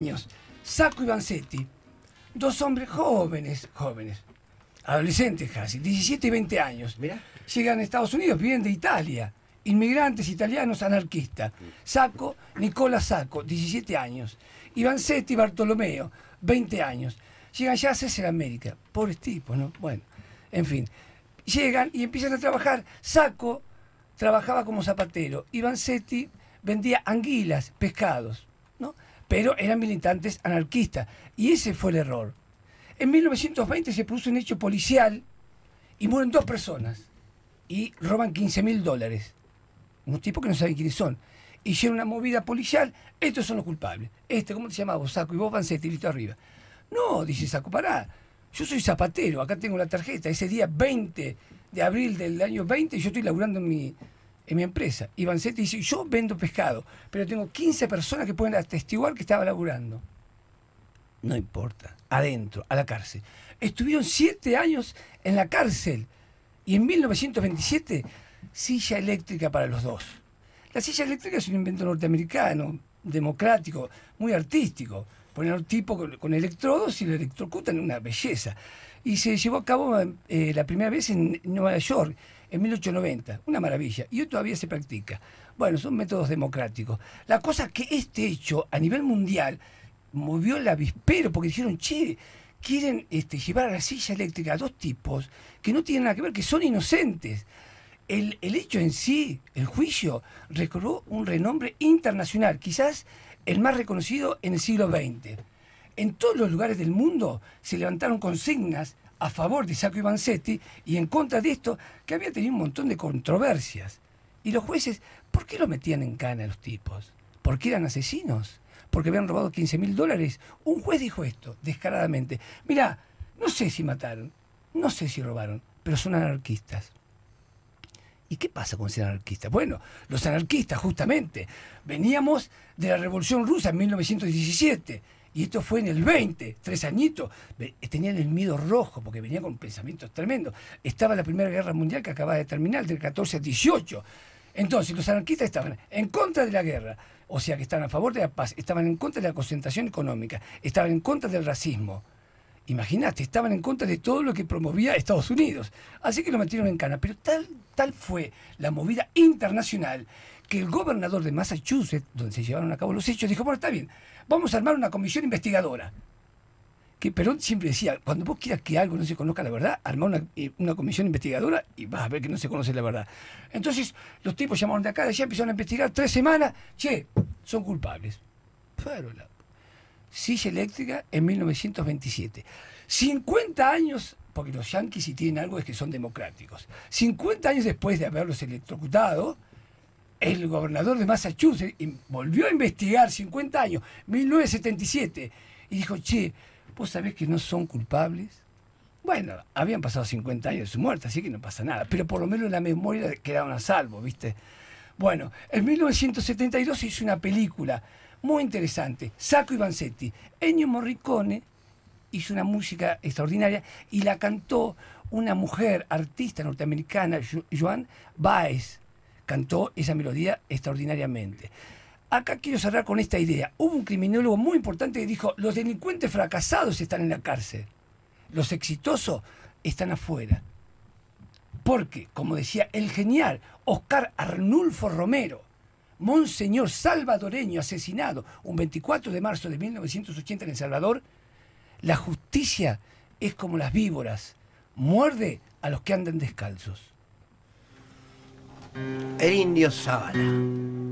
años, Sacco y Vanzetti, dos hombres jóvenes, adolescentes casi, 17 y 20 años. Mirá. Llegan a Estados Unidos, vienen de Italia, inmigrantes italianos anarquistas. Sacco, Nicola Sacco, 17 años, y Vanzetti, Bartolomeo, 20 años. Llegan ya a hacerse la América, pobres tipos, ¿no? Bueno, en fin. Llegan y empiezan a trabajar. Sacco trabajaba como zapatero y Vanzetti vendía anguilas, pescados, ¿no? Pero eran militantes anarquistas y ese fue el error. En 1920 se produce un hecho policial y mueren dos personas y roban $15.000. Unos tipos que no saben quiénes son. Hicieron una movida policial, estos son los culpables. ¿Cómo te llamabas, Sacco? Y vos, Vanzetti, listo arriba. No, dice Sacco, pará. Yo soy zapatero, acá tengo la tarjeta. Ese día 20 de abril del año 20 yo estoy laburando en mi empresa. Y Vanzetti dice, yo vendo pescado, pero tengo 15 personas que pueden atestiguar que estaba laburando. No importa, adentro, a la cárcel. Estuvieron 7 años en la cárcel y en 1927 silla eléctrica para los dos. La silla eléctrica es un invento norteamericano, democrático, muy artístico. Poner un tipo con electrodos y lo electrocutan, una belleza. Y se llevó a cabo la primera vez en Nueva York, en 1890. Una maravilla. Y hoy todavía se practica. Bueno, son métodos democráticos. La cosa es que este hecho, a nivel mundial, movió el avispero, porque dijeron, che, quieren llevar a la silla eléctrica a dos tipos que no tienen nada que ver, que son inocentes. El hecho en sí, el juicio, recobró un renombre internacional, quizás el más reconocido en el siglo XX. En todos los lugares del mundo se levantaron consignas a favor de Sacco y Vanzetti y en contra de esto, que había tenido un montón de controversias. Y los jueces, ¿por qué los metían en cana los tipos? ¿Porque eran asesinos? ¿Porque habían robado $15.000? Un juez dijo esto, descaradamente. Mirá, no sé si mataron, no sé si robaron, pero son anarquistas. ¿Y qué pasa con ser anarquista? Bueno, los anarquistas, justamente, veníamos de la Revolución Rusa en 1917, y esto fue en el 20, 3 añitos. Tenían el miedo rojo, porque venían con pensamientos tremendos. Estaba la Primera Guerra Mundial que acababa de terminar, del 14 al 18. Entonces, los anarquistas estaban en contra de la guerra, o sea que estaban a favor de la paz, estaban en contra de la concentración económica, estaban en contra del racismo. Imagínate, estaban en contra de todo lo que promovía Estados Unidos. Así que lo metieron en cana. Pero tal fue la movida internacional que el gobernador de Massachusetts, donde se llevaron a cabo los hechos, dijo, bueno, está bien, vamos a armar una comisión investigadora. Que Perón siempre decía, cuando vos quieras que algo no se conozca la verdad, armá una comisión investigadora y vas a ver que no se conoce la verdad. Entonces, los tipos llamaron de acá, de allá, empezaron a investigar 3 semanas. Che, son culpables. Pero la silla eléctrica en 1927. 50 años, porque los yanquis si tienen algo es que son democráticos. 50 años después de haberlos electrocutado, el gobernador de Massachusetts volvió a investigar 50 años, 1977, y dijo, che, ¿vos sabés que no son culpables? Bueno, habían pasado 50 años de su muerte, así que no pasa nada, pero por lo menos en la memoria quedaron a salvo, ¿viste? Bueno, en 1972 se hizo una película muy interesante, Sacco y Vanzetti. Ennio Morricone hizo una música extraordinaria y la cantó una mujer artista norteamericana, Joan Baez. Cantó esa melodía extraordinariamente. Acá quiero cerrar con esta idea. Hubo un criminólogo muy importante que dijo, los delincuentes fracasados están en la cárcel, los exitosos están afuera. Porque, como decía el genial Oscar Arnulfo Romero, monseñor salvadoreño asesinado un 24 de marzo de 1980 en El Salvador, la justicia es como las víboras, muerde a los que andan descalzos. El Indio Zabala.